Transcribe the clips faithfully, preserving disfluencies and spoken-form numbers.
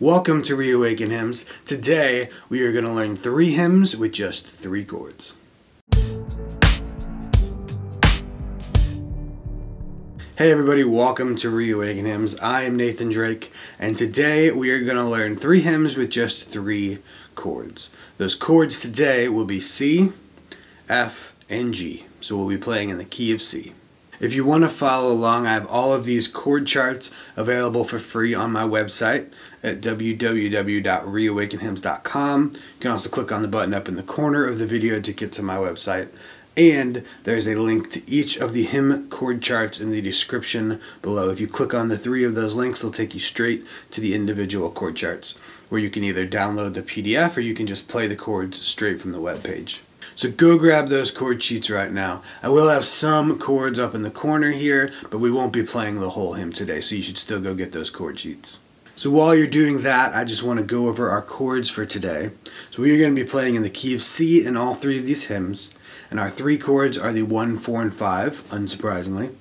Welcome to Reawaken Hymns. Today we are going to learn three hymns with just three chords. Hey everybody, welcome to Reawaken Hymns. I am Nathan Drake, and today we are going to learn three hymns with just three chords. Those chords today will be C, F, and G. So we'll be playing in the key of C. If you want to follow along, I have all of these chord charts available for free on my website at w w w dot reawaken hymns dot com. You can also click on the button up in the corner of the video to get to my website. And there's a link to each of the hymn chord charts in the description below. If you click on the three of those links, they'll take you straight to the individual chord charts, where you can either download the P D F or you can just play the chords straight from the web page. So go grab those chord sheets right now. I will have some chords up in the corner here, but we won't be playing the whole hymn today, so you should still go get those chord sheets. So while you're doing that, I just want to go over our chords for today. So we are going to be playing in the key of C in all three of these hymns, and our three chords are the one, four, and five, unsurprisingly,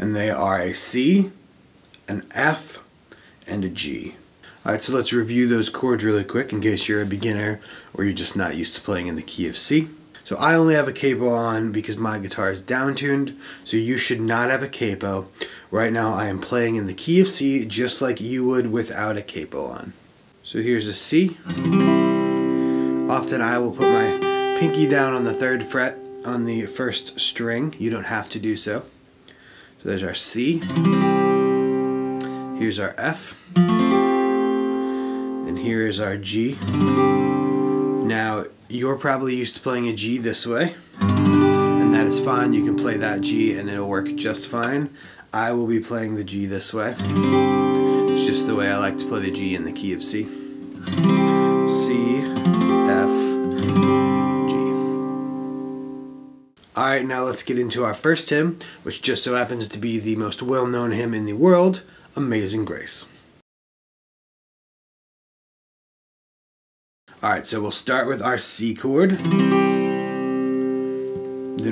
and they are a C, an F, and a G. Alright, so let's review those chords really quick in case you're a beginner or you're just not used to playing in the key of C. So I only have a capo on because my guitar is downtuned, so you should not have a capo. Right now I am playing in the key of C just like you would without a capo on. So here's a C. Often I will put my pinky down on the third fret on the first string. You don't have to do so. So there's our C. Here's our F. And here is our G. Now, you're probably used to playing a G this way, and that is fine. You can play that G and it'll work just fine. I will be playing the G this way. It's just the way I like to play the G in the key of C. C, F, G. Alright, now let's get into our first hymn, which just so happens to be the most well-known hymn in the world, Amazing Grace. Alright, so we'll start with our C chord, then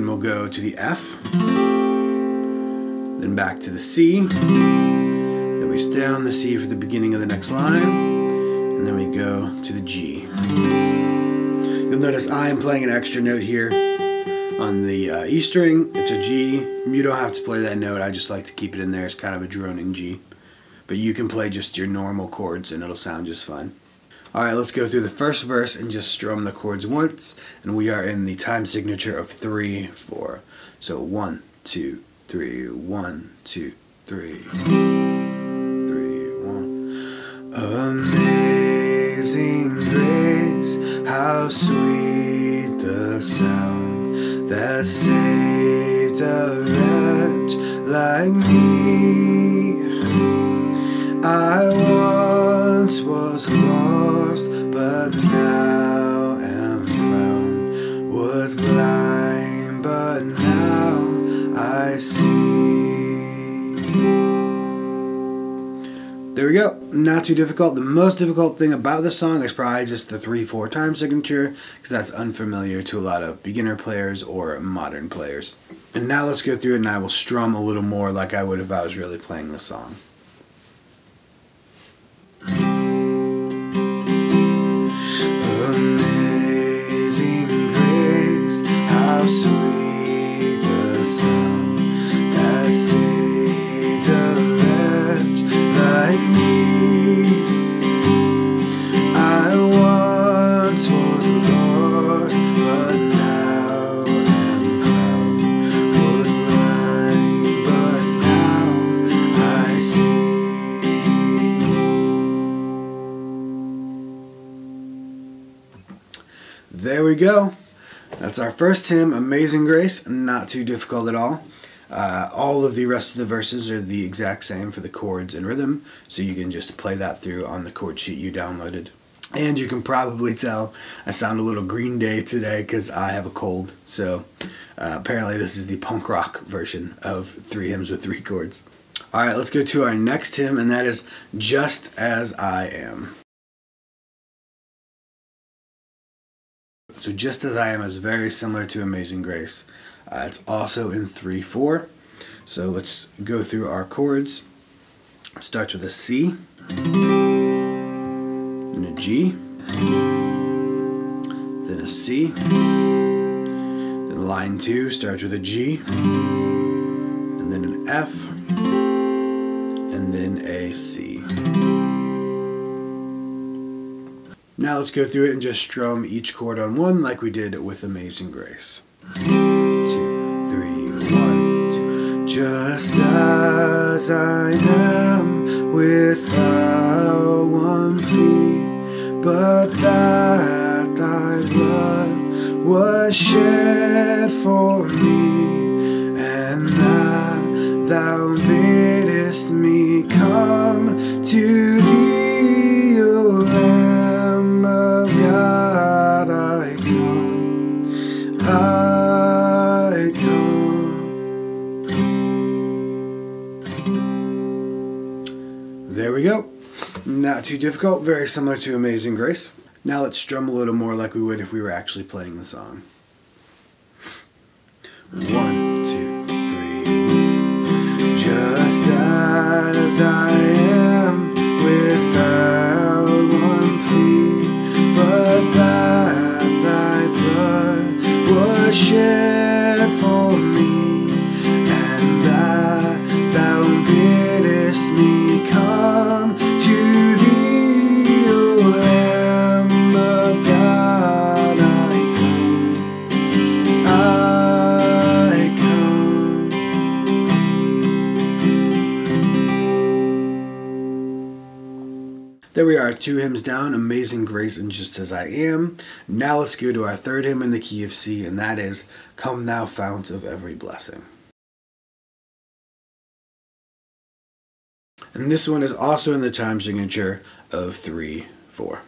we'll go to the F, then back to the C, then we stay on the C for the beginning of the next line, and then we go to the G. You'll notice I am playing an extra note here on the uh, E string. It's a G. You don't have to play that note, I just like to keep it in there. It's kind of a droning G, but you can play just your normal chords and it'll sound just fine. Alright, let's go through the first verse and just strum the chords once, and we are in the time signature of three, four. So one, two, three, one, two, three, three, one. Amazing grace, how sweet the sound that saved a wretch like me. I once was lost, but now am found. Was blind, but now I see. There we go. Not too difficult. The most difficult thing about this song is probably just the three four time signature, because that's unfamiliar to a lot of beginner players or modern players. And now let's go through it, and I will strum a little more like I would if I was really playing this song. How sweet the sound that saved a wretch like me. I once was lost, but now am found. Was blind, but now I see. There we go. That's our first hymn, Amazing Grace, not too difficult at all. Uh, all of the rest of the verses are the exact same for the chords and rhythm, so you can just play that through on the chord sheet you downloaded. And you can probably tell I sound a little Green Day today because I have a cold, so uh, apparently this is the punk rock version of three hymns with three chords. Alright, let's go to our next hymn, and that is Just As I Am. So Just As I Am is very similar to Amazing Grace. Uh, it's also in three four. So let's go through our chords. It starts with a C. a G, then a C, then line two starts with a G, and then an F, and then a C. Now let's go through it and just strum each chord on one like we did with Amazing Grace. Two, three, one, two. Just as I am, without one plea, but that thy blood was shed for me, and that thou biddest me come to thee. There we go. Not too difficult, very similar to Amazing Grace. Now let's strum a little more like we would if we were actually playing the song. One, two, three. Just as I am, without one plea, but that thy blood was shed for me, and that thou biddest me come to thee, O Lamb of God, I come, I come. There we are, two hymns down, Amazing Grace and Just As I Am. Now let's go to our third hymn in the key of C, and that is Come Thou Fount of Every Blessing. And this one is also in the time signature of three, four.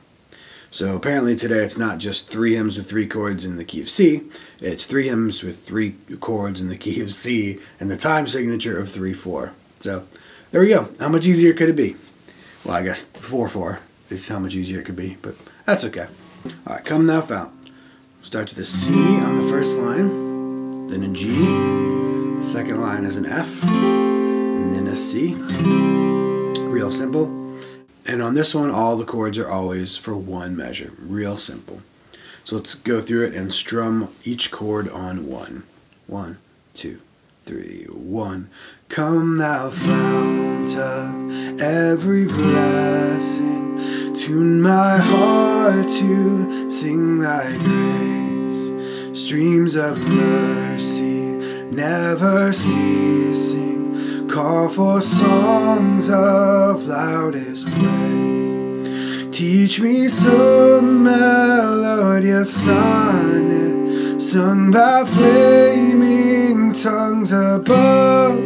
So apparently today it's not just three hymns with three chords in the key of C, it's three hymns with three chords in the key of C and the time signature of three, four. So there we go. How much easier could it be? Well, I guess four, four is how much easier it could be, but that's okay. All right, Come Thou Fount. Start with a C on the first line, then a G, second line is an F, and then a C. Real simple. And on this one, all the chords are always for one measure. Real simple. So let's go through it and strum each chord on one. One, two, three, one. Come thou fount of every blessing, tune my heart to sing thy grace. Streams of mercy never ceasing, call for songs of loudest praise. Teach me some melodious sonnet, sung by flaming tongues above.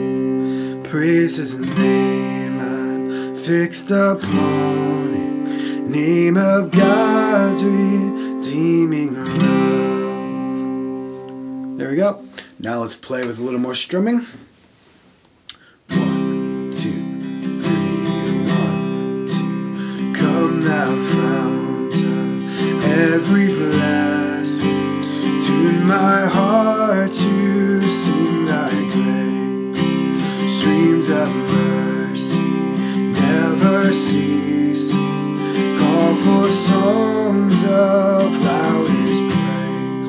Praise his name, I'm fixed upon it, name of God's redeeming love. There we go. Now let's play with a little more strumming. Every blessing, tune my heart to sing thy grace. Streams of mercy never ceasing, call for songs of loudest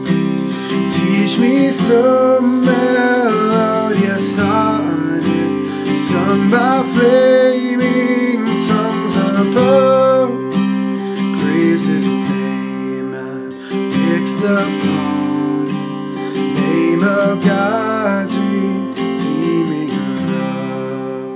praise. Teach me some melodious sonnet, sung by flaming tongues above. Praises upon the name of God's redeeming love.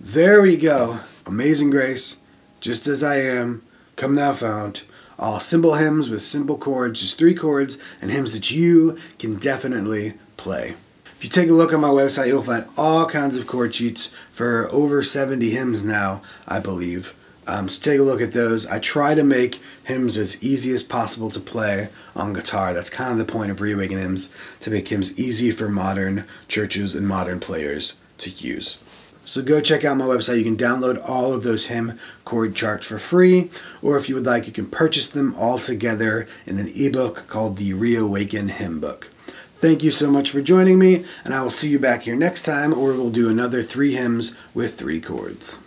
There we go. Amazing Grace, Just As I Am, Come Thou Fount. All simple hymns with simple chords, just three chords, and hymns that you can definitely play. If you take a look on my website, you'll find all kinds of chord sheets for over seventy hymns now, I believe. Um, so take a look at those. I try to make hymns as easy as possible to play on guitar. That's kind of the point of Reawaken Hymns, to make hymns easy for modern churches and modern players to use. So go check out my website. You can download all of those hymn chord charts for free, or if you would like, you can purchase them all together in an ebook called the Reawaken Hymn Book. Thank you so much for joining me, and I will see you back here next time, or we'll do another three hymns with three chords.